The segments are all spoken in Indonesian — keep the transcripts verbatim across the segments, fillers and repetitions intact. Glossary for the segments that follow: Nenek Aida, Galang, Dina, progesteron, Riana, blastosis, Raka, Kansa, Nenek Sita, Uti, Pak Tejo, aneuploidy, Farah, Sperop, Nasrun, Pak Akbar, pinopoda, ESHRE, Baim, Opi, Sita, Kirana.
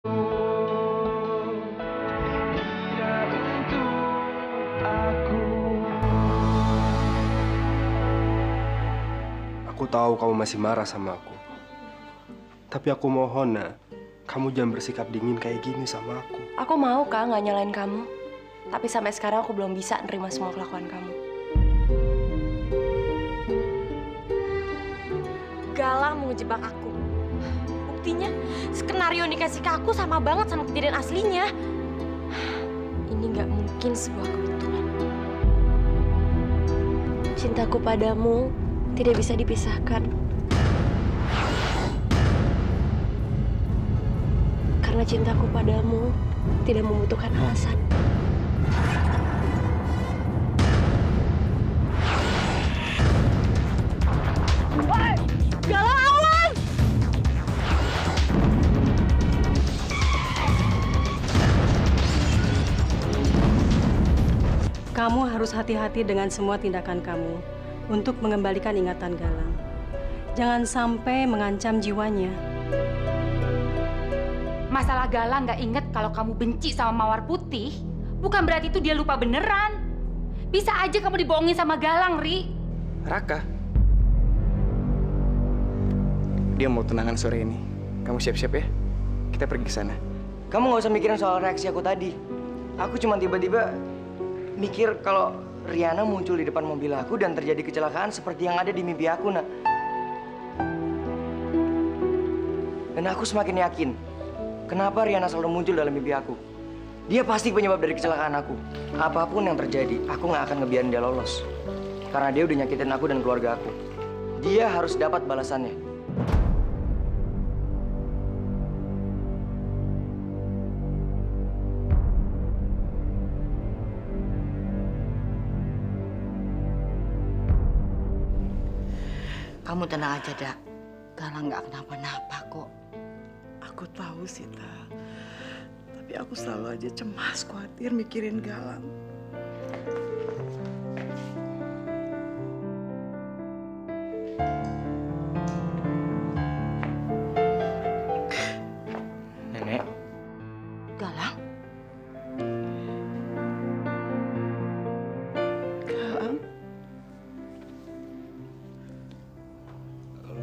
Aku tahu kamu masih marah sama aku. Tapi aku mohon, Nak, kamu jangan bersikap dingin kayak gini sama aku. Aku mau, Kak, nggak nyalain kamu. Tapi sampai sekarang aku belum bisa nerima semua kelakuan kamu. Galang mau jebak aku. Buktinya, skenario yang dikasih ke aku sama banget sama kejadian aslinya. Ini nggak mungkin sebuah kebetulan. Cintaku padamu tidak bisa dipisahkan. Karena cintaku padamu tidak membutuhkan alasan. Woi, Galang, awas! Kamu harus hati-hati dengan semua tindakan kamu untuk mengembalikan ingatan Galang. Jangan sampai mengancam jiwanya. Masalah Galang nggak inget kalau kamu benci sama Mawar Putih, bukan berarti itu dia lupa beneran. Bisa aja kamu dibohongin sama Galang, Ri. Raka, dia mau tunangan sore ini. Kamu siap-siap ya, kita pergi ke sana. Kamu nggak usah mikirin soal reaksi aku tadi. Aku cuma tiba-tiba mikir kalau Riana muncul di depan mobil aku dan terjadi kecelakaan seperti yang ada di mimpi aku, Nak. Dan aku semakin yakin, kenapa Riana selalu muncul dalam mimpi aku. Dia pasti penyebab dari kecelakaan aku. Apapun yang terjadi, aku nggak akan ngebiarin dia lolos. Karena dia udah nyakitin aku dan keluarga aku. Dia harus dapat balasannya. Kamu tenang aja, Dak. Galang nggak kenapa-napa kok. Aku tahu, Sita. Tapi aku selalu aja cemas, khawatir mikirin Galang. Nenek. Galang?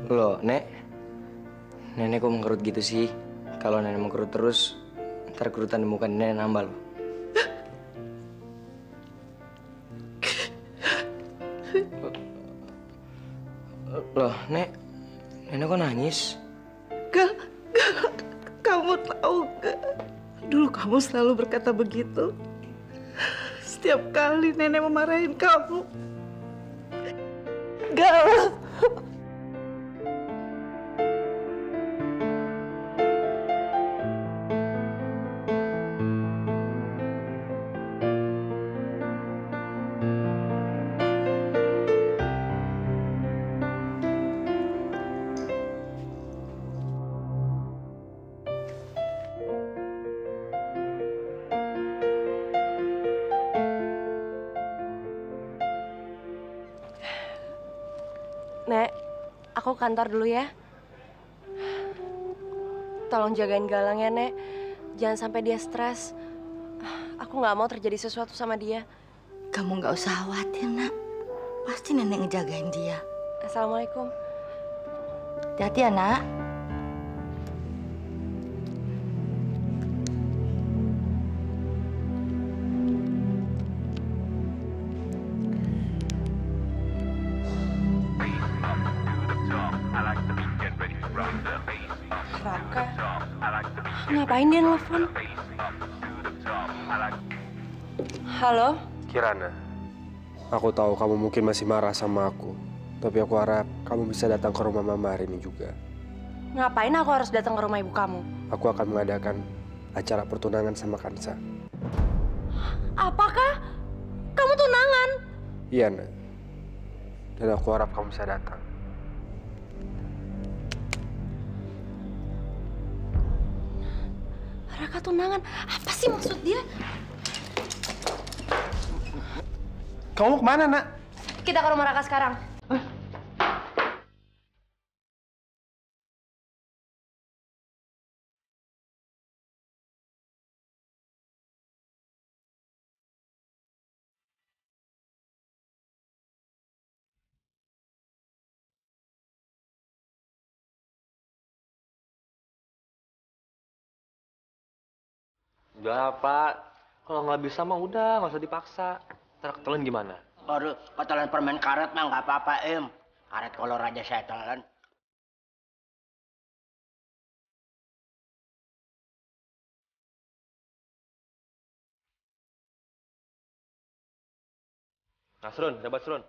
Loh, Nek, Nenek kok mengkerut gitu sih? Kalau Nenek mengkerut terus, ntar kerutan di muka Nenek nambah loh. Loh, Nek, Nenek kok nangis? Gak, gak, kamu tahu gak? Dulu kamu selalu berkata begitu. Setiap kali Nenek memarahin kamu. Gak. Nek, aku kantor dulu ya. Tolong jagain Galang ya, Nek. Jangan sampai dia stres. Aku nggak mau terjadi sesuatu sama dia. Kamu nggak usah khawatir, Nak. Pasti Nenek ngejagain dia. Assalamualaikum. Hati-hati ya, Nak. Raka, ngapain dia nelfon? Halo? Kirana, aku tahu kamu mungkin masih marah sama aku. Tapi aku harap kamu bisa datang ke rumah Mama hari ini juga. Ngapain aku harus datang ke rumah ibu kamu? Aku akan mengadakan acara pertunangan sama Kansa. Apakah? Kamu tunangan? Iya, Nak. Dan aku harap kamu bisa datang. Raka tunangan, apa sih maksud dia? Kamu kemana, Nak? Kita ke rumah Raka sekarang. Hah? Udah, Pak. Kalau nggak bisa mah udah, nggak usah dipaksa. Ntar ketelan gimana? Aduh, ketelan permen karet mah nggak apa-apa, Em. Karet kolor aja saya telan. Nasrun, dapat Nasrun.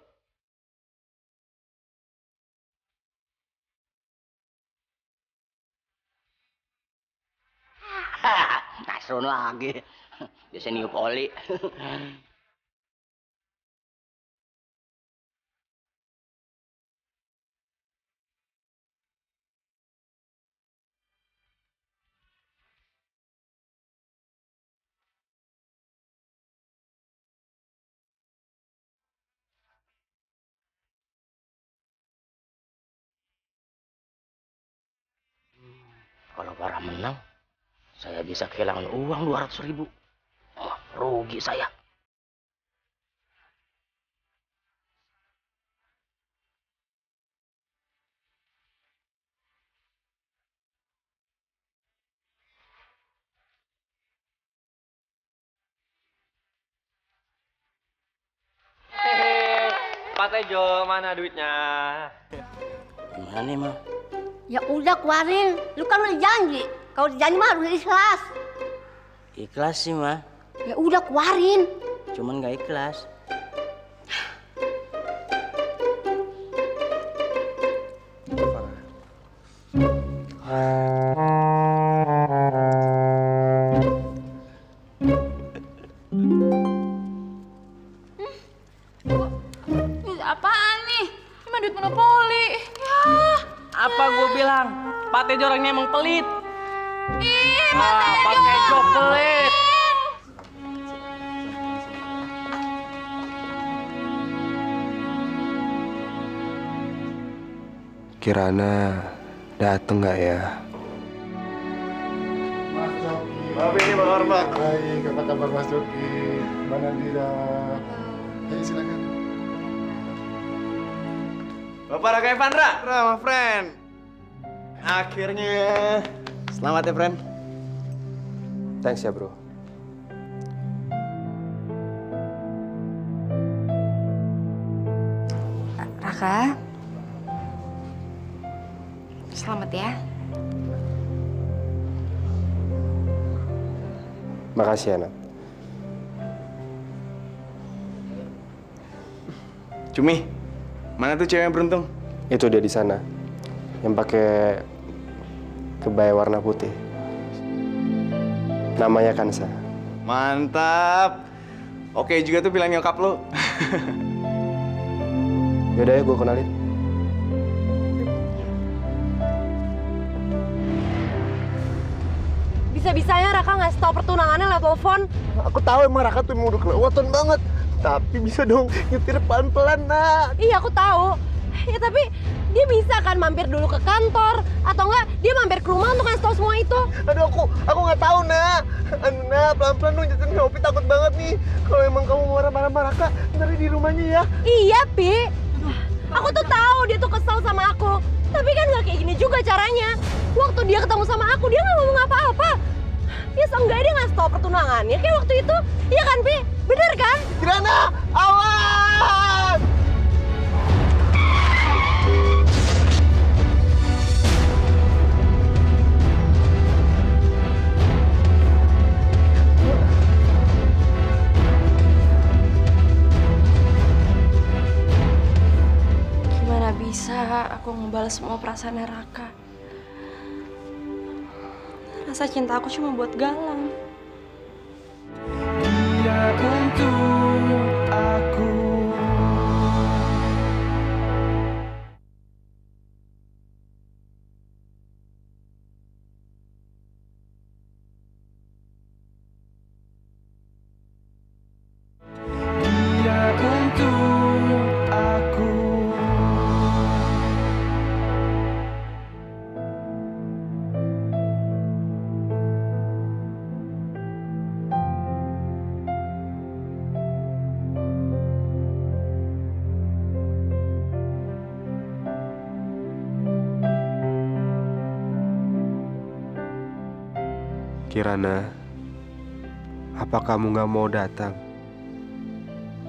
Nasrun lagi. Biasa niup oli. Kalau Farah menang, saya bisa kehilangan uang dua ratus ribu. Oh, rugi saya. Hehehe, Pak Tejo, mana duitnya? Gimana nih, Ma? Ya udah keluarin, lu kan udah janji. Kalau janji mah harus ikhlas. Ikhlas sih, Ma. Ya udah keluarin. Cuman gak ikhlas. Hmm. Apaan nih? Cuma duit monopoli. Ya. Apa gue bilang, Pak Tejo orangnya emang pelit. Ih, ah, Pak Tejo pelit. Kirana dateng nggak ya? Mas Joki. Bapak ini Pak Akbar. Baik, apa kabar Mas Joki? Mana Dina? Ayo silakan. Bapak Raka Evandra, Rama friend. Akhirnya. Selamat ya, friend. Thanks ya, bro. Raka. Selamat ya. Makasih, Ana. Cumi. Mana tuh cewek yang beruntung? Itu dia di sana, yang pakai kebaya warna putih. Namanya Kansa. Mantap. Oke juga tuh bilang nyokap lo. Yaudah ya, gue kenalin. Bisa-bisanya Raka nggak tahu pertunangannya lewat telepon. Aku tahu emang Raka tuh emang udah kelewatan banget. Tapi bisa dong nyetir pelan-pelan, Nak. Iya, aku tahu. Ya, tapi dia bisa kan mampir dulu ke kantor. Atau enggak, dia mampir ke rumah untuk ngasih tau semua itu. Aduh, aku aku nggak tahu, Nak. Aduh, Nak, pelan-pelan dong nyetir. Opi takut banget nih. Kalau emang kamu marah-marah, Raka, ntar di rumahnya ya. Iya, Pi. Aku tuh tahu dia tuh kesel sama aku. Tapi kan nggak kayak gini juga caranya. Waktu dia ketemu sama aku, dia nggak ngomong apa-apa. Ya, seenggaknya dia ngasih tau pertunangannya kayak waktu itu. Iya kan, Pi? Bener kan? Kirana, awas! Gimana bisa aku ngebalas semua perasaan Raka? Rasa cinta aku cuma buat Galang. Untuk aku. Kirana, Apa kamu gak mau datang?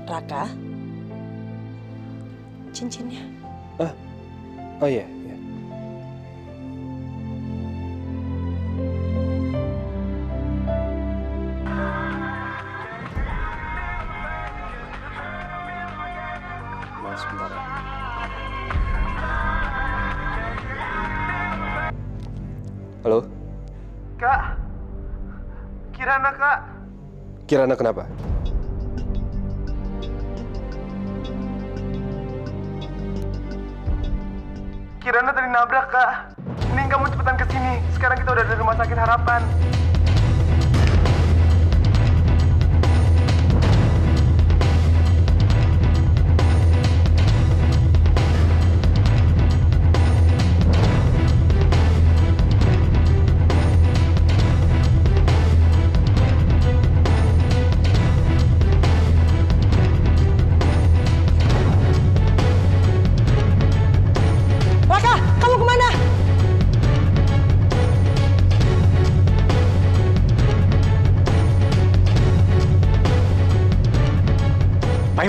Raka, cincinnya. Ah, oh iya. Ya. Mas, bentar ya. Halo? Kak, Kirana Kak. Kirana kenapa? Kirana tadi nabrak, Kak. Ini kamu cepetan kesini. Sekarang kita udah dari rumah sakit Harapan.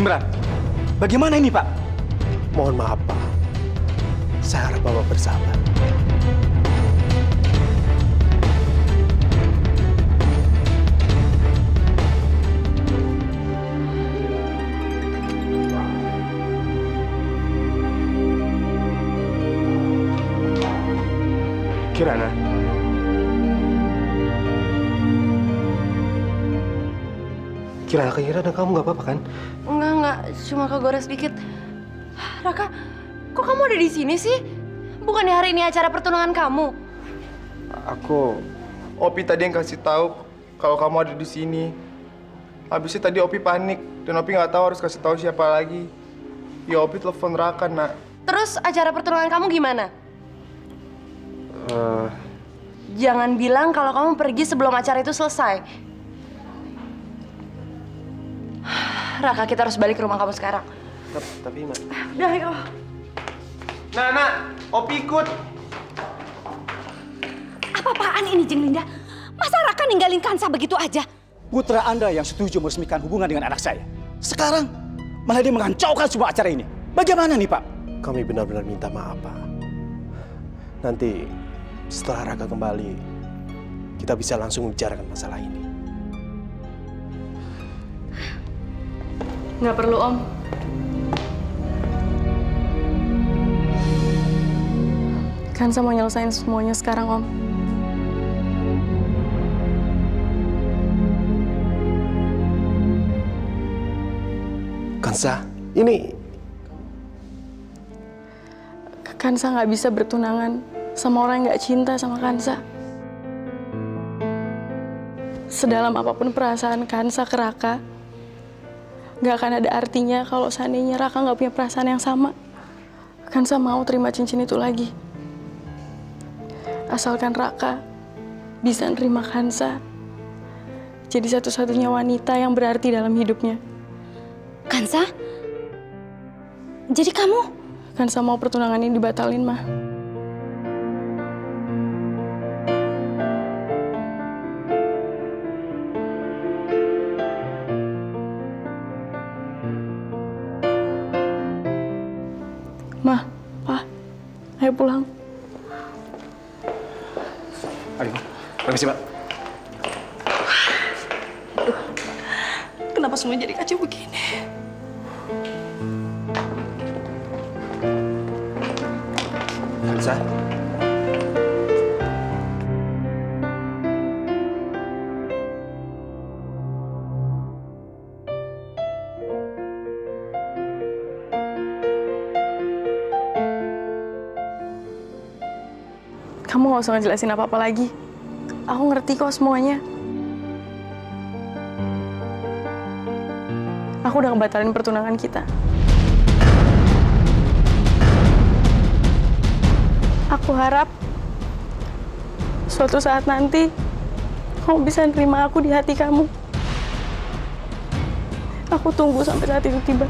Imran, bagaimana ini Pak? Mohon maaf Pak, saya harap Bapak bersabar. Kirana, Kirana, Kirana kamu gak apa-apa kan? Cuma kegores dikit. Raka, kok kamu ada di sini sih? Bukannya hari ini acara pertunangan kamu? Aku, Opi tadi yang kasih tahu kalau kamu ada di sini. Habis itu tadi Opi panik dan Opi nggak tahu harus kasih tahu siapa lagi. Ya Opi telepon Raka nak. Terus acara pertunangan kamu gimana? Uh... Jangan bilang kalau kamu pergi sebelum acara itu selesai. Raka, kita harus balik ke rumah kamu sekarang. Tapi, Mak. Udah, ayo. Nah, nak. Opi ikut. Apa-apaan ini, Jeng Linda? Masa Raka ninggalin Kansa begitu aja? Putra Anda yang setuju meresmikan hubungan dengan anak saya. Sekarang, malah dia mengacaukan semua acara ini. Bagaimana nih, Pak? Kami benar-benar minta maaf, Pak. Nanti, setelah Raka kembali, kita bisa langsung bicarakan masalah ini. Nggak perlu, Om. Kansa mau nyelesain semuanya sekarang, Om. Kansa, ini... Kansa nggak bisa bertunangan sama orang yang nggak cinta sama Kansa. Sedalam apapun perasaan Kansa ke Raka, gak akan ada artinya kalau seandainya Raka gak punya perasaan yang sama. Kansa mau terima cincin itu lagi. Asalkan Raka bisa nerima Kansa jadi satu-satunya wanita yang berarti dalam hidupnya. Kansa? Jadi kamu? Kansa mau pertunangan ini dibatalin, Ma. Ma, Pa, ayo pulang. Aduh, permisi, Pak. Aduh, kenapa semua jadi kacau begini? Kansa? Kamu gak usah ngejelasin apa-apa lagi. Aku ngerti kok semuanya. Aku udah ngebatalin pertunangan kita. Aku harap suatu saat nanti kamu bisa nerima aku di hati kamu. Aku tunggu sampai saat itu tiba.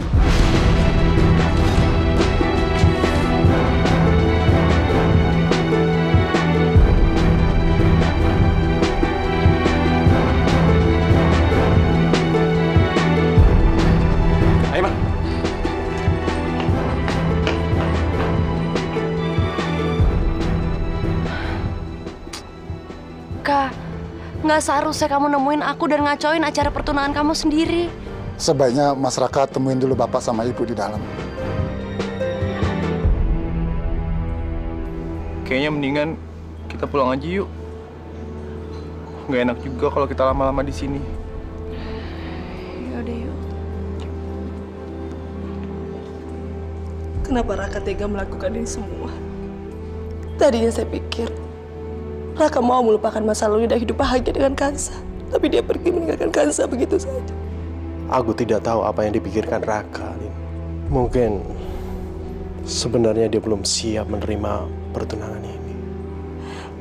Raka. Nggak seharusnya kamu nemuin aku dan ngacoin acara pertunangan kamu sendiri. Sebaiknya Mas Raka temuin dulu Bapak sama Ibu di dalam. Kayaknya mendingan kita pulang aja yuk. Nggak enak juga kalau kita lama-lama di sini. Yaudah yuk. Kenapa Raka tega melakukan ini semua? Tadinya saya pikir Raka mau melupakan masa lalu dan hidup bahagia dengan Kansa. Tapi dia pergi meninggalkan Kansa begitu saja. Aku tidak tahu apa yang dipikirkan Raka, Lin. Mungkin sebenarnya dia belum siap menerima pertunangan ini.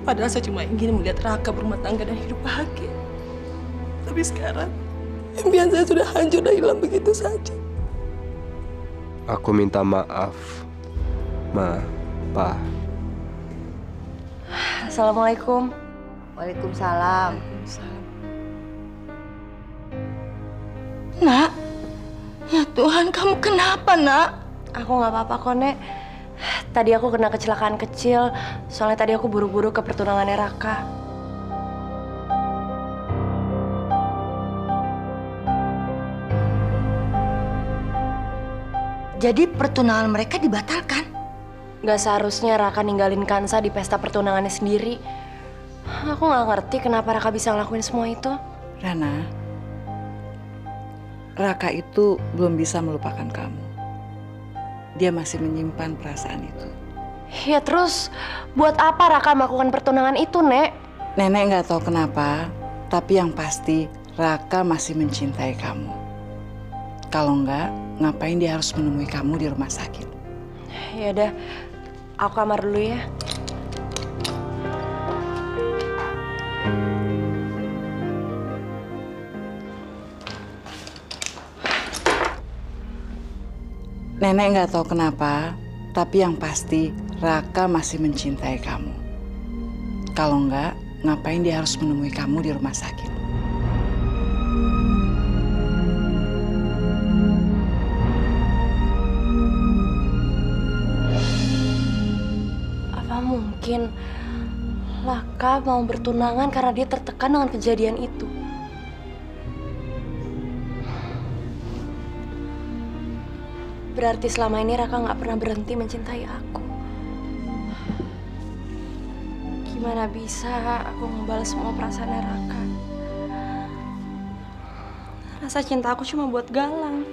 Padahal saya cuma ingin melihat Raka berumah tangga dan hidup bahagia. Tapi sekarang impian saya sudah hancur dan hilang begitu saja. Aku minta maaf, Ma, Pa. Assalamualaikum. Waalaikumsalam. Waalaikumsalam. Nak, ya Tuhan, kamu kenapa, Nak? Aku nggak apa-apa kok, Nek. Tadi aku kena kecelakaan kecil, soalnya tadi aku buru-buru ke pertunangannya Raka. Jadi pertunangan mereka dibatalkan? Gak seharusnya Raka ninggalin Kansa di pesta pertunangannya sendiri. Aku gak ngerti kenapa Raka bisa ngelakuin semua itu. Rana, Raka itu belum bisa melupakan kamu. Dia masih menyimpan perasaan itu. Ya terus, buat apa Raka melakukan pertunangan itu, Nek? Nenek gak tahu kenapa, tapi yang pasti Raka masih mencintai kamu. Kalau enggak, ngapain dia harus menemui kamu di rumah sakit? Ya udah, aku kamar dulu ya. Nenek nggak tahu kenapa, tapi yang pasti Raka masih mencintai kamu. Kalau enggak, ngapain dia harus menemui kamu di rumah sakit? Mungkin Raka mau bertunangan karena dia tertekan dengan kejadian itu. Berarti selama ini Raka nggak pernah berhenti mencintai aku. Gimana bisa aku ngebalas semua perasaan Raka? Rasa cinta aku cuma buat Galang.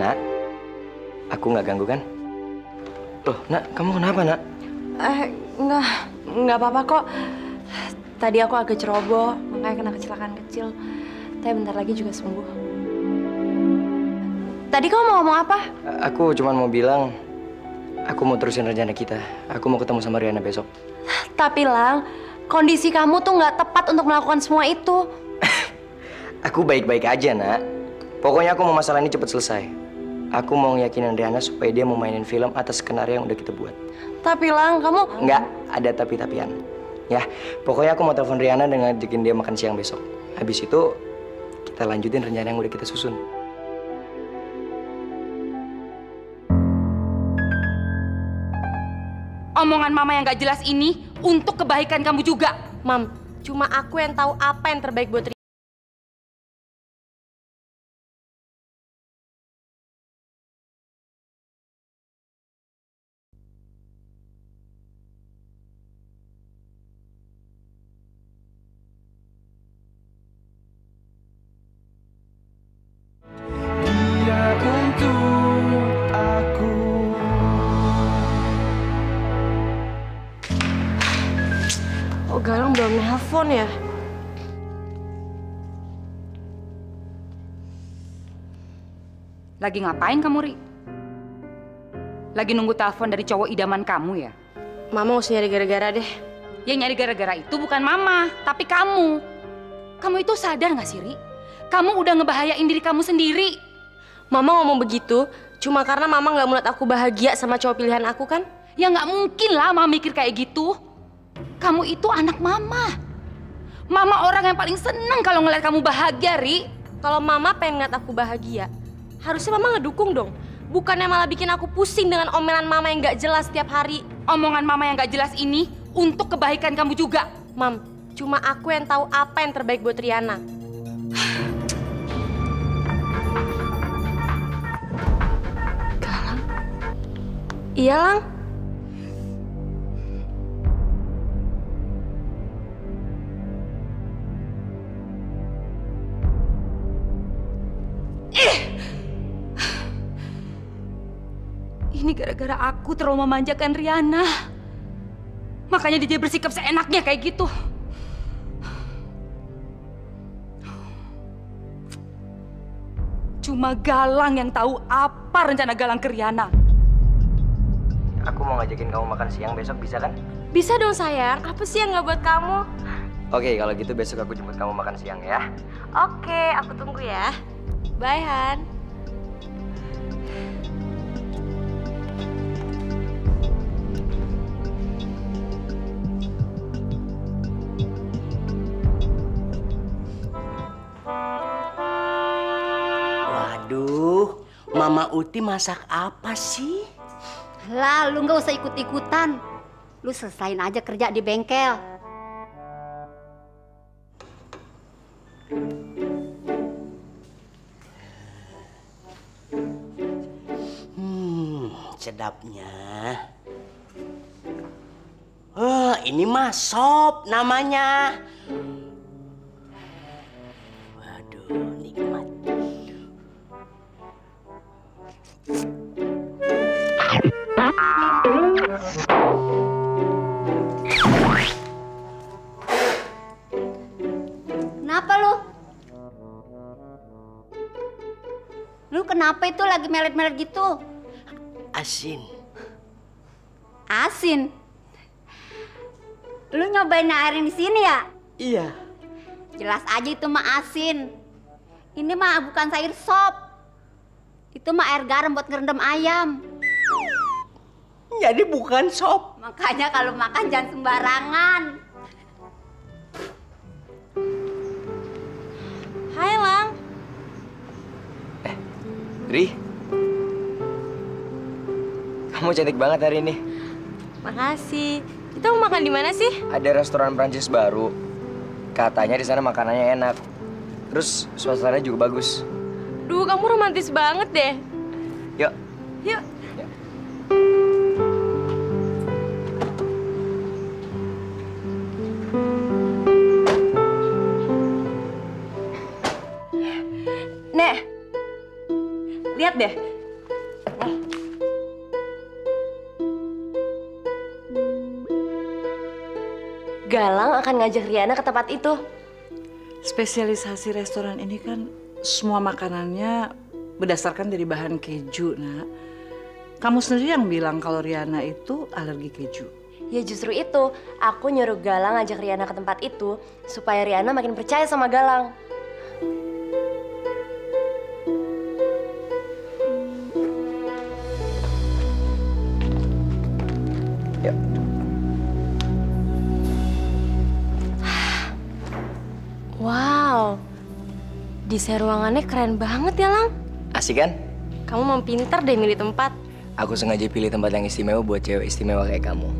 Nak, aku nggak ganggu kan? Loh, Nak, kamu kenapa, Nak? Eh, enggak, enggak apa-apa kok. Tadi aku agak ceroboh, makanya kena kecelakaan kecil. Tapi bentar lagi juga sembuh. Tadi kamu mau ngomong apa? Aku cuma mau bilang, aku mau terusin rencana kita. Aku mau ketemu sama Riana besok. Tapi, Lang, kondisi kamu tuh nggak tepat untuk melakukan semua itu. Aku baik-baik aja, Nak. Pokoknya aku mau masalah ini cepat selesai. Aku mau ngeyakinin Riana supaya dia mau mainin film atas skenario yang udah kita buat. Tapi Lang, kamu... Nggak, ada tapi-tapian. Ya, pokoknya aku mau telepon Riana dan ngajakin dia makan siang besok. Habis itu, kita lanjutin rencana yang udah kita susun. Omongan Mama yang gak jelas ini untuk kebaikan kamu juga. Mam, cuma aku yang tahu apa yang terbaik buat Riana. Galang belum nelfon ya? Lagi ngapain kamu, Ri? Lagi nunggu telepon dari cowok idaman kamu ya? Mama usah nyari gara-gara deh. Yang nyari gara-gara itu bukan Mama, tapi kamu. Kamu itu sadar gak sih, Ri? Kamu udah ngebahayain diri kamu sendiri. Mama ngomong begitu, cuma karena Mama gak melihat aku bahagia sama cowok pilihan aku kan? Ya gak mungkin lah Mama mikir kayak gitu. Kamu itu anak Mama. Mama orang yang paling seneng kalau ngeliat kamu bahagia, Ri. Kalau Mama pengen ngeliat aku bahagia, harusnya Mama ngedukung dong. Bukannya malah bikin aku pusing dengan omelan Mama yang gak jelas setiap hari. Omongan Mama yang gak jelas ini untuk kebaikan kamu juga. Mam, cuma aku yang tahu apa yang terbaik buat Riana. Galang? Iya, Lang. Ini gara-gara aku terlalu memanjakan Riana. Makanya dia bersikap seenaknya kayak gitu. Cuma Galang yang tahu apa rencana Galang ke Riana. Aku mau ngajakin kamu makan siang besok, bisa kan? Bisa dong sayang, apa sih yang nggak buat kamu? Oke, kalau gitu besok aku jemput kamu makan siang ya. Oke, aku tunggu ya. Bye Han. Aduh, Mama Uti masak apa sih? Lah, lu nggak usah ikut-ikutan. Lu selesain aja kerja di bengkel. Hmm, sedapnya. Oh, ini mah sop namanya. Waduh, nikmat. Kenapa lu? Lu kenapa itu lagi melet-melet gitu? Asin. Asin? Lu nyobain airin di sini ya? Iya. Jelas aja itu mah asin. Ini mah bukan sayur sop. Itu mah air garam buat ngerendam ayam. Jadi bukan sop. Makanya kalau makan jangan sembarangan. Hai Lang. Eh, Ri. Kamu cantik banget hari ini. Makasih. Kita mau makan di mana sih? Ada restoran Prancis baru. Katanya di sana makanannya enak. Terus suasananya juga bagus. Duh, kamu romantis banget deh. Yuk. Yuk. Yuk. Nek, lihat deh. Nih. Galang akan ngajak Riana ke tempat itu. Spesialisasi restoran ini kan semua makanannya berdasarkan dari bahan keju, Nak. Kamu sendiri yang bilang kalau Riana itu alergi keju. Ya justru itu, aku nyuruh Galang ajak Riana ke tempat itu supaya Riana makin percaya sama Galang. Yuk. Wow. Desain ruangannya keren banget ya, Lang. Asik kan? Kamu mau pintar deh milih tempat. Aku sengaja pilih tempat yang istimewa buat cewek istimewa kayak kamu.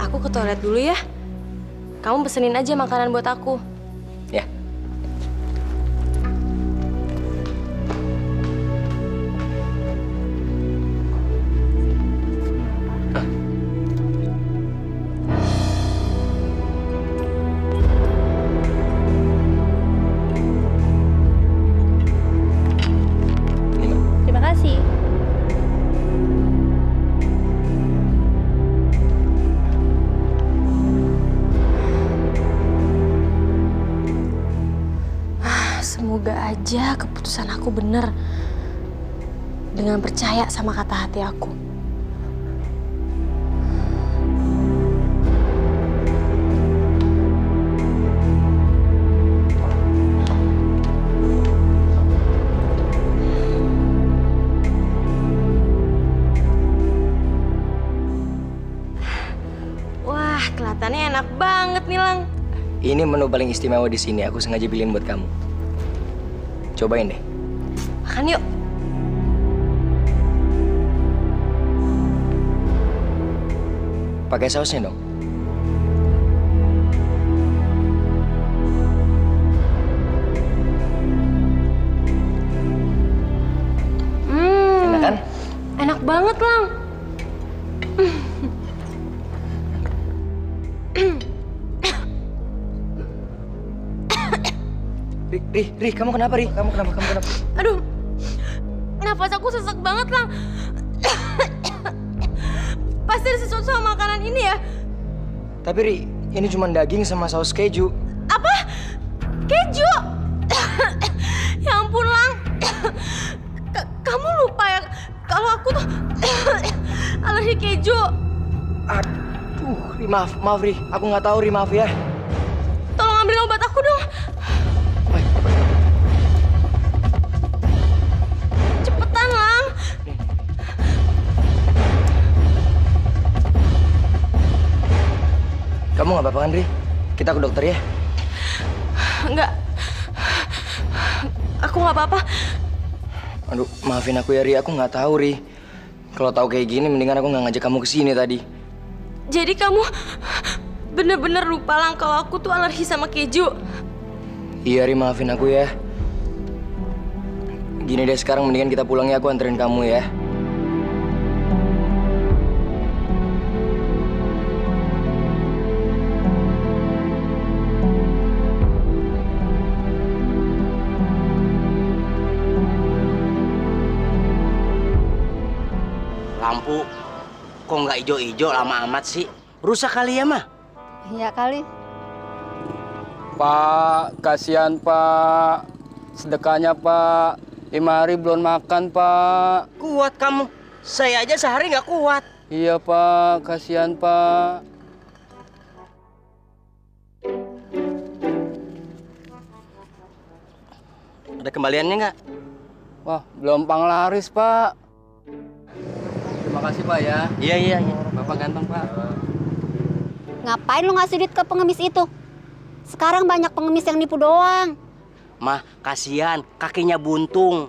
Aku ke toilet dulu ya. Kamu pesenin aja makanan buat aku. Ya. Aja keputusan aku bener dengan percaya sama kata hati aku. Wah, kelihatannya enak banget nih, Lang. Ini menu paling istimewa di sini. Aku sengaja pilihin buat kamu. Cobain deh. Makan yuk. Pakai sausnya dong. Hmm. Enak kan? Enak banget, Lang. Rih, Rih, Rih, kamu kenapa, Rih? Kamu kenapa, kamu kenapa? Aduh, nafas aku sesak banget, Lang. Pasti ada sesuatu sama makanan ini ya? Tapi, Rih, ini cuma daging sama saus keju. Apa? Keju? Ya ampun, Lang. Kamu lupa ya, kalau aku tuh alergi keju. Aduh, Rih, maaf, maaf, Rih. Aku nggak tahu, Rih, maaf ya. Tolong ambil obat aku dong. Kamu nggak apa-apa kan, Ri? Kita ke dokter ya? Enggak. Aku nggak apa-apa. Aduh, maafin aku ya, Ri. Aku nggak tahu, Ri. Kalau tahu kayak gini, mendingan aku nggak ngajak kamu ke sini tadi. Jadi kamu bener-bener lupa, Lang, kalau aku tuh alergi sama keju. Iya, Ri. Maafin aku ya. Gini deh, sekarang mendingan kita pulang ya. Aku anterin kamu ya. Lampu, kok nggak ijo-ijo lama amat sih? Rusak kali ya, Mah? Iya kali. Pak, kasihan Pak. Sedekahnya Pak. Lima hari belum makan, Pak. Kuat kamu. Saya aja sehari nggak kuat. Iya, Pak. Kasihan Pak. Ada kembaliannya nggak? Wah, belum panglaris, Pak. Terima kasih, Pak, ya. Iya, iya, iya. Bapak ganteng, Pak. Ngapain lu ngasih duit ke pengemis itu? Sekarang banyak pengemis yang nipu doang. Mah, kasihan. Kakinya buntung.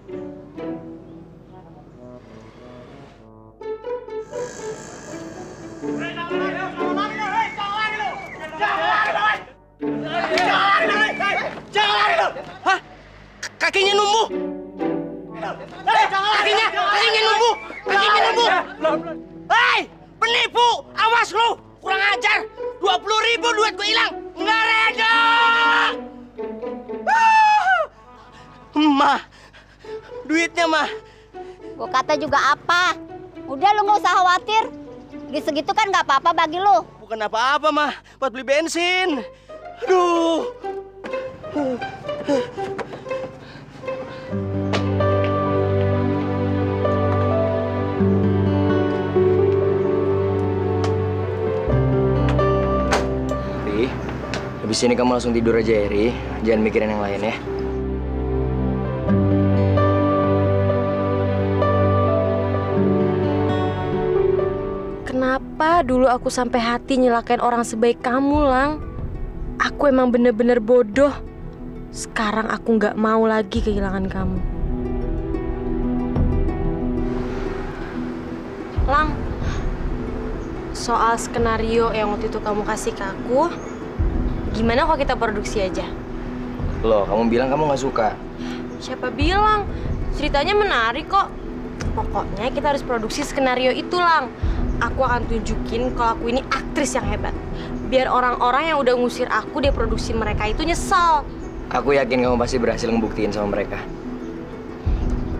Hah? Kakinya numbuh? Kakinya, kakinya numbuh? Kakinya numbuh? Hei, penipu! Awas lu! Kurang ajar! dua puluh ribu duit gue hilang! Nggak reda! Mah, duitnya, Mah. Gue kata juga apa? Udah lu nggak usah khawatir. Di segitu kan nggak apa-apa bagi lu. Bukan apa-apa, Mah. Buat beli bensin. Aduh. Habis ini kamu langsung tidur aja, Eri. Jangan mikirin yang lain ya. Kenapa dulu aku sampai hati nyelakain orang sebaik kamu, Lang? Aku emang bener-bener bodoh. Sekarang aku nggak mau lagi kehilangan kamu. Lang, soal skenario yang waktu itu kamu kasih ke aku, gimana kalau kita produksi aja? Loh, kamu bilang kamu nggak suka. Siapa bilang? Ceritanya menarik kok. Pokoknya kita harus produksi skenario itu, Lang. Aku akan tunjukin kalau aku ini aktris yang hebat. Biar orang-orang yang udah ngusir aku dia produksi mereka itu nyesel. Aku yakin kamu pasti berhasil ngebuktiin sama mereka.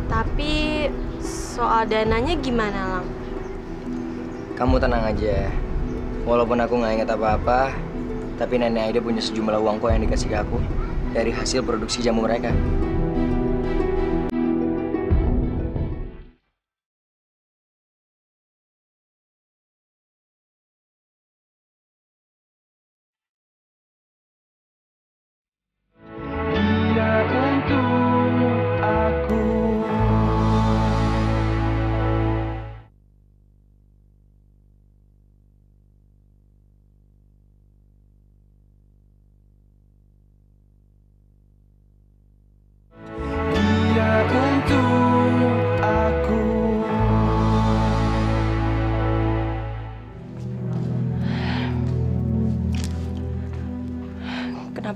Tapi soal dananya gimana, Lang? Kamu tenang aja. Walaupun aku nggak ingat apa-apa, tapi Nenek Aida punya sejumlah uang kok yang dikasih ke aku dari hasil produksi jamu mereka.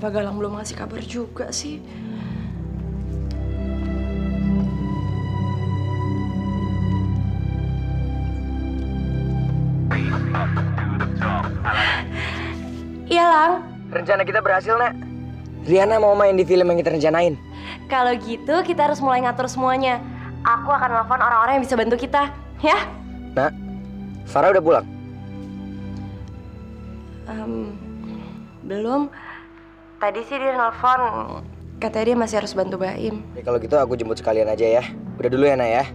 Kenapa Galang belum ngasih kabar juga sih? Iya, Lang. Rencana kita berhasil, Nak. Riana mau main di film yang kita rencanain. Kalau gitu, kita harus mulai ngatur semuanya. Aku akan telepon orang-orang yang bisa bantu kita, ya? Nak, Farah udah pulang? Um, belum. Tadi sih dia nelfon, katanya dia masih harus bantu Baim. Ya, kalau gitu aku jemput sekalian aja ya. Udah dulu ya, Nak ya.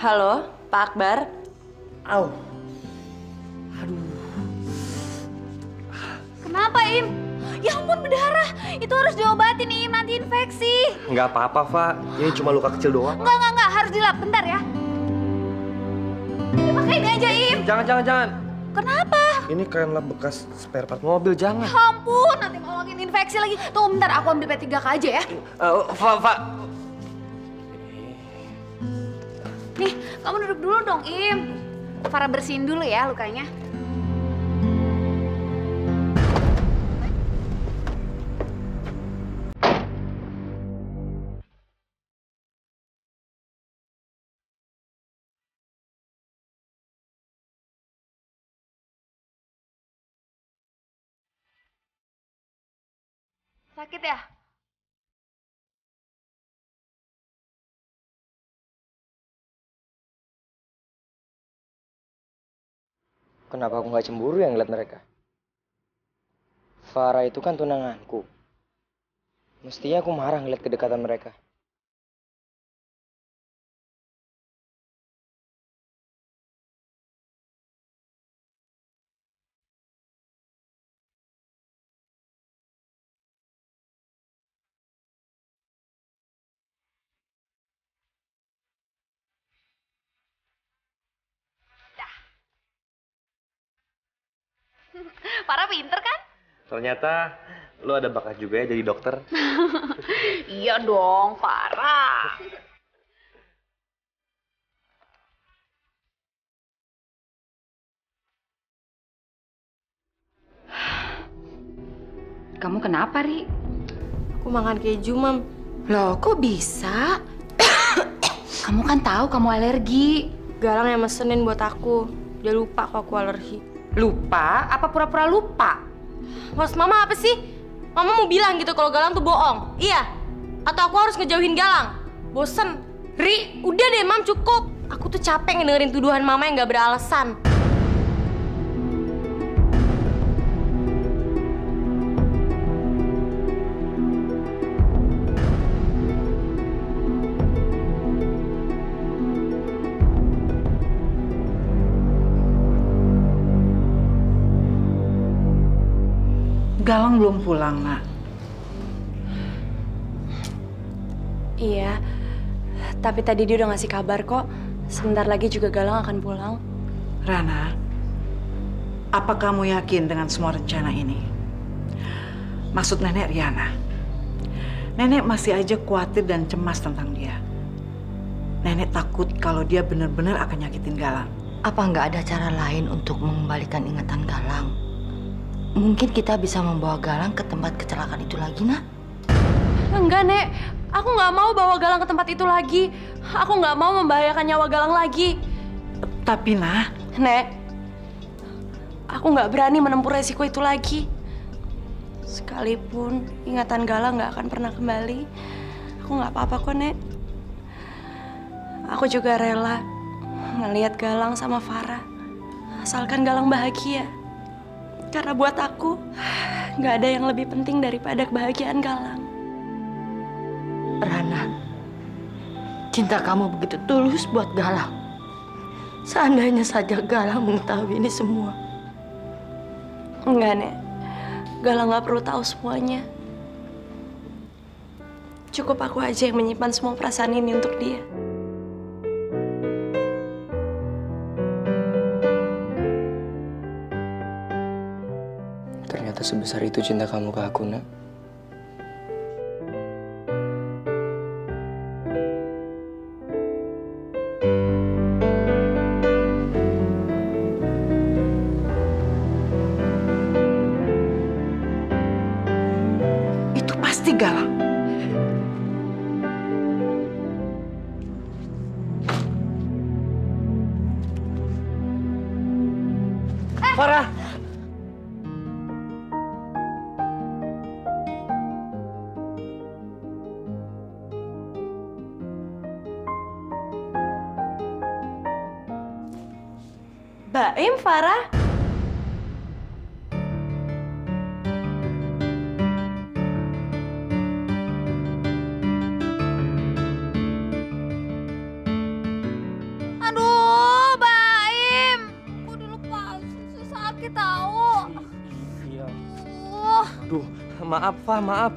Halo, Pak Akbar. Au. Aduh. Kenapa, Im? Ya ampun, berdarah. Itu harus diobatin, Im. Nanti infeksi. Nggak apa-apa, Fa. Ini cuma luka kecil doang. Nggak, nggak, nggak. Harus dilap. Bentar ya. Ya, pakai ini aja, Im. Jangan, jangan, jangan. Kenapa? Ini kain lap bekas spare part mobil. Jangan. Ya ampun, nanti ngolongin infeksi lagi. Tunggu bentar, aku ambil P tiga K aja ya. Uh, fa, Fa. Nih, kamu duduk dulu dong, Im. Farah bersihin dulu ya lukanya. Sakit ya? Kenapa aku nggak cemburu yang ngeliat mereka? Farah itu kan tunanganku. Mestinya aku marah ngeliat kedekatan mereka. Farah pinter kan? Ternyata lu ada bakat juga ya jadi dokter. Iya dong, Farah. Kamu kenapa, Ri? Aku makan keju, Mam. Loh, kok bisa? Kamu kan tahu kamu alergi. Galang yang mesenin buat aku. Dia lupa kok aku alergi. Lupa? Apa pura-pura lupa? Maksud Mama apa sih? Mama mau bilang gitu kalau Galang tuh bohong, iya? Atau aku harus ngejauhin Galang? Bosen. Ri, udah deh Mam, cukup. Aku tuh capek ngedengerin tuduhan Mama yang gak beralasan. Galang belum pulang, Nak. Iya, tapi tadi dia udah ngasih kabar kok. Sebentar lagi juga Galang akan pulang. Rana, apa kamu yakin dengan semua rencana ini? Maksud Nenek Riana. Nenek masih aja khawatir dan cemas tentang dia. Nenek takut kalau dia benar-benar akan nyakitin Galang. Apa nggak ada cara lain untuk mengembalikan ingatan Galang? Mungkin kita bisa membawa Galang ke tempat kecelakaan itu lagi, Nak? Enggak, Nek. Aku nggak mau bawa Galang ke tempat itu lagi. Aku nggak mau membahayakan nyawa Galang lagi. Tapi, Nak... Nek, aku nggak berani menempuh resiko itu lagi. Sekalipun ingatan Galang nggak akan pernah kembali, aku nggak apa-apa kok, Nek. Aku juga rela ngelihat Galang sama Farah. Asalkan Galang bahagia. Karena buat aku, nggak ada yang lebih penting daripada kebahagiaan Galang. Rana, cinta kamu begitu tulus buat Galang. Seandainya saja Galang mengetahui ini semua. Enggak, Nek. Galang nggak perlu tahu semuanya. Cukup aku aja yang menyimpan semua perasaan ini untuk dia. sebesar itu cinta kamu ke aku, Nak. Itu pasti Galang. Eh. Farah. Baim, Farah. Aduh, Baim. Aku dulu palsu, sakit tahu. Iya. Uh. Aduh, maaf, Fah, maaf.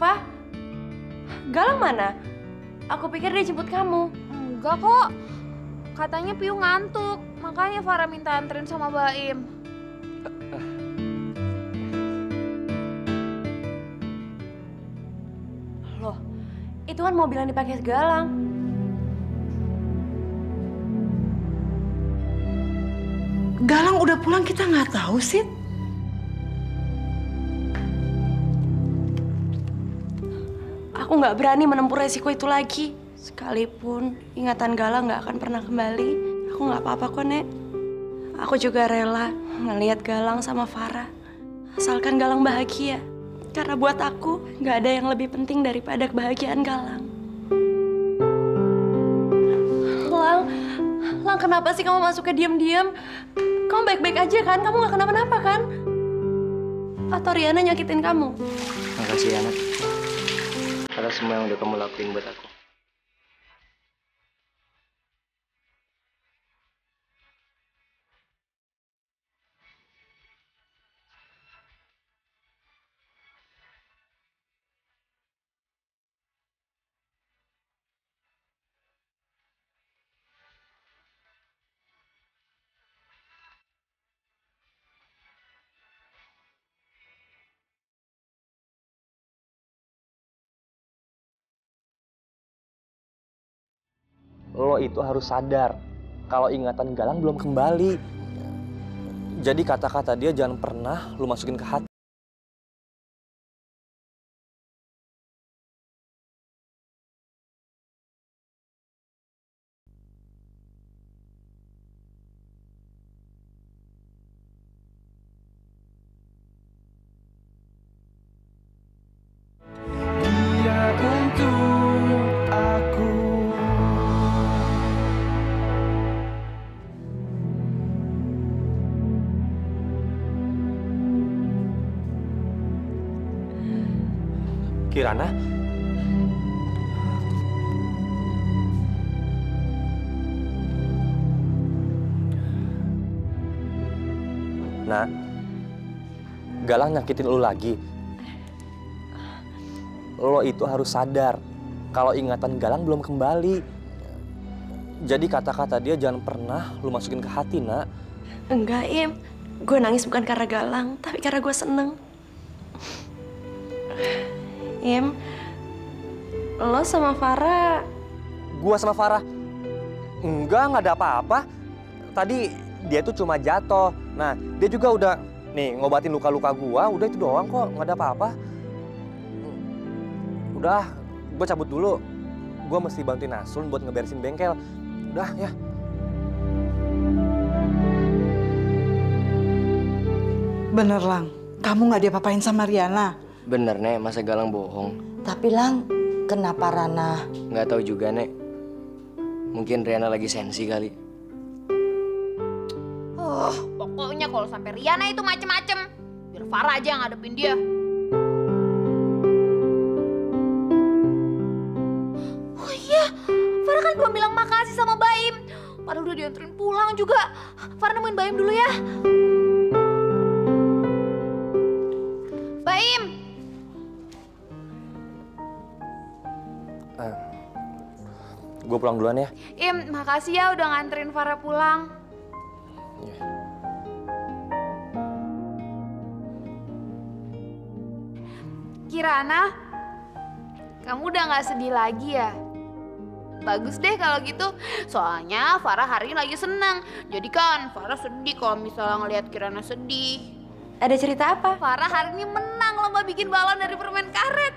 Fah, Galang mana? Aku pikir dia jemput kamu. Enggak kok. Katanya Piu ngantuk, makanya Farah minta anterin sama Baim. Loh, itu kan mobil yang dipakai Galang. Galang udah pulang, kita nggak tahu, Sit. Aku nggak berani menempuh resiko itu lagi. Sekalipun ingatan Galang nggak akan pernah kembali, aku nggak apa-apa kok, Nek. Aku juga rela ngelihat Galang sama Farah, asalkan Galang bahagia. Karena buat aku nggak ada yang lebih penting daripada kebahagiaan Galang. Lang, Lang kenapa sih kamu masuk ke diam-diam? Kamu baik-baik aja kan? Kamu nggak kenapa-napa kan? Atau Riana nyakitin kamu? Makasih ya, Nek. Atas semua yang udah kamu lakuin buat aku. Lo itu harus sadar kalau ingatan Galang belum kembali. Jadi kata-kata dia jangan pernah lo masukin ke hati. Kirana, Nak, Galang nyakitin lo lagi. Lo itu harus sadar kalau ingatan Galang belum kembali. Jadi kata-kata dia jangan pernah lo masukin ke hati, Nak. Enggak, Im. Gue nangis bukan karena Galang, tapi karena gue seneng. Im, lo sama Farah... Gua sama Farah? Enggak, nggak ada apa-apa. Tadi dia tuh cuma jatuh. Nah, dia juga udah... Nih, ngobatin luka-luka gua, udah itu doang kok. Nggak ada apa-apa. Udah, gua cabut dulu. Gua mesti bantuin Nasrun buat ngeberesin bengkel. Udah, ya. Bener, Lang. Kamu nggak diapa-apain sama Riana? Bener, Nek. Masa Galang bohong? Tapi, Lang, kenapa Rana? Nggak tahu juga, Nek. Mungkin Riana lagi sensi kali. Oh, pokoknya kalau sampai Riana itu macem-macem, biar Farah aja yang ngadepin dia. Oh iya, Farah kan belum bilang makasih sama Baim. Padahal udah dianterin pulang juga. Farah nemuin Baim dulu ya. Baim! Gue pulang duluan ya. Im, makasih ya udah nganterin Farah pulang. Ya. Kirana, kamu udah gak sedih lagi ya? Bagus deh kalau gitu, soalnya Farah hari ini lagi senang. Jadi kan Farah sedih kalau misalnya ngelihat Kirana sedih. Ada cerita apa? Farah hari ini menang lomba bikin balon dari permen karet.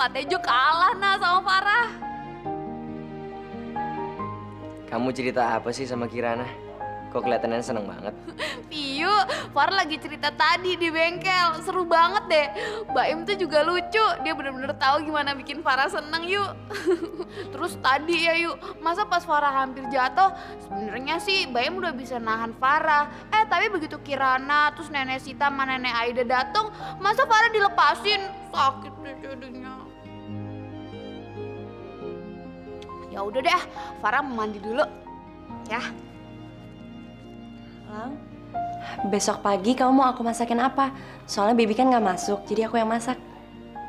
Pak Tejo kalah nah sama Farah. Kamu cerita apa sih sama Kirana? Kok kelihatannya seneng banget? Piyu, Farah lagi cerita tadi di bengkel, seru banget deh. Baim tuh juga lucu, dia bener-bener tahu gimana bikin Farah seneng yuk. Terus tadi ya yuk, masa pas Farah hampir jatuh, sebenarnya sih Baim udah bisa nahan Farah. Eh tapi begitu Kirana, terus Nenek Sita sama Nenek Aida datang, masa Farah dilepasin, sakit deh jadinya. Ya udah deh, Farah mandi dulu, ya. Galang, besok pagi kamu mau aku masakin apa? Soalnya Bibi kan nggak masuk, jadi aku yang masak.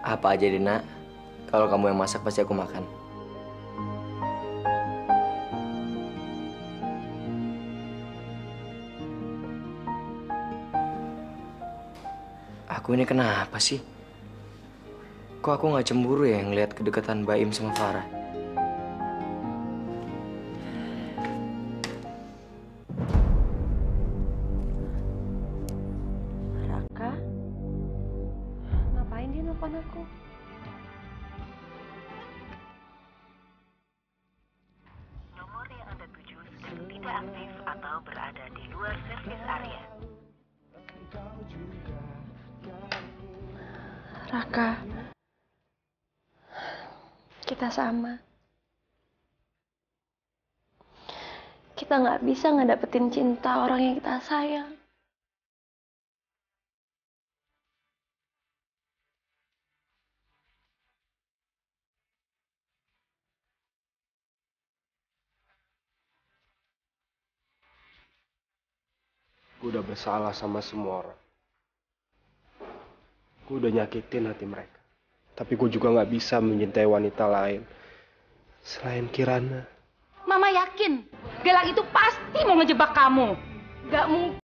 Apa aja Dina, kalau kamu yang masak pasti aku makan. Aku ini kenapa sih? Kok aku nggak cemburu ya ngeliat kedekatan Baim sama Farah? Raka, kita sama. Kita nggak bisa ngedapetin cinta orang yang kita sayang. Gue udah bersalah sama semua orang. Gue udah nyakitin hati mereka. Tapi gue juga gak bisa mencintai wanita lain selain Kirana. Mama yakin Galang itu pasti mau ngejebak kamu. Gak mungkin.